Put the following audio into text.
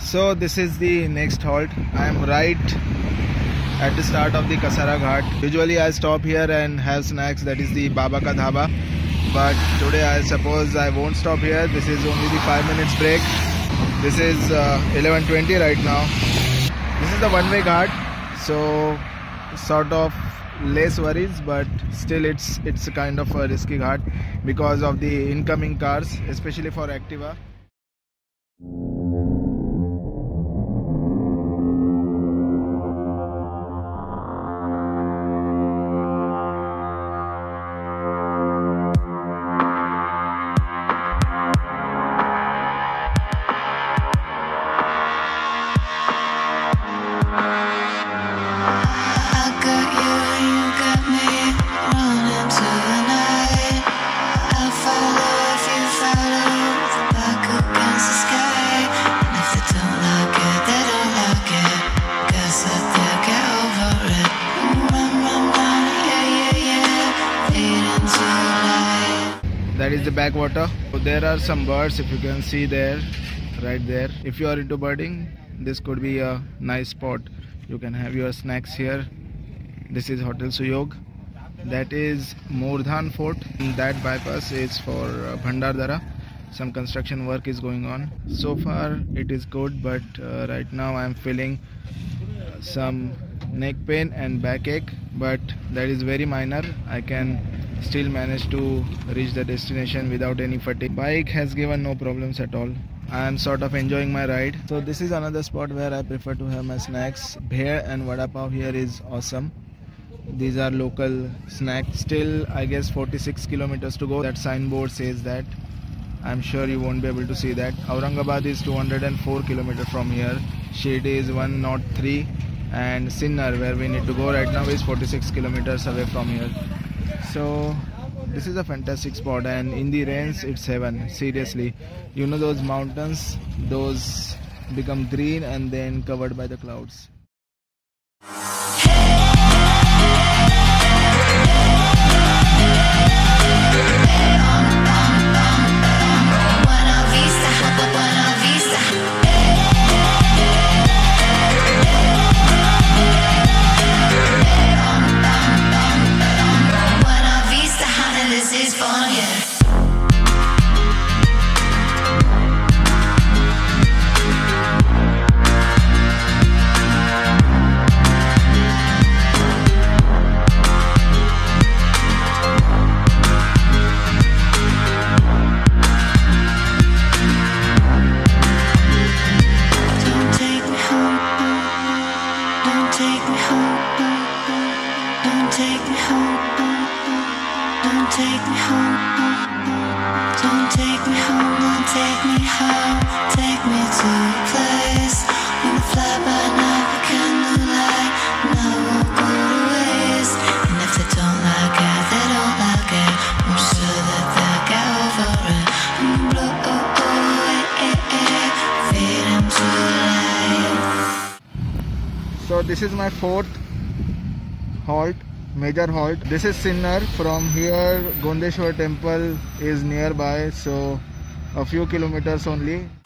So this is the next halt. I am right at the start of the Kasara Ghat. Usually I stop here and have snacks, that is the Baba Ka Dhaba. But today I suppose I won't stop here. This is only the 5 minutes break. This is 11:20 right now. This is the one-way ghat, so sort of less worries, but still it's kind of a risky ghat because of the incoming cars, especially for Activa. That is the backwater. So there are some birds, if you can see there, right there. If you are into birding, this could be a nice spot. You can have your snacks here. This is Hotel Suyog. That is Mordhan Fort. That bypass is for Bhandardara. Some construction work is going on. So far it is good, but right now I am feeling some neck pain and backache, but that is very minor. I can still manage to reach the destination without any fatigue. Bike has given no problems at all. I am sort of enjoying my ride. So this is another spot where I prefer to have my snacks. Bher and vada pav here is awesome. These are local snacks. Still I guess 46 kilometers to go. That signboard says that. I'm sure you won't be able to see that. Aurangabad is 204 kilometers from here. Shirdi is 103 and Sinar, where we need to go right now, is 46 kilometers away from here. So this is a fantastic spot, and in the rains it's heaven, seriously. You know those mountains, those become green and then covered by the clouds. So this is my fourth halt, major halt. This is Sinar. From here, Gondeshwar Temple is nearby, so a few kilometers only.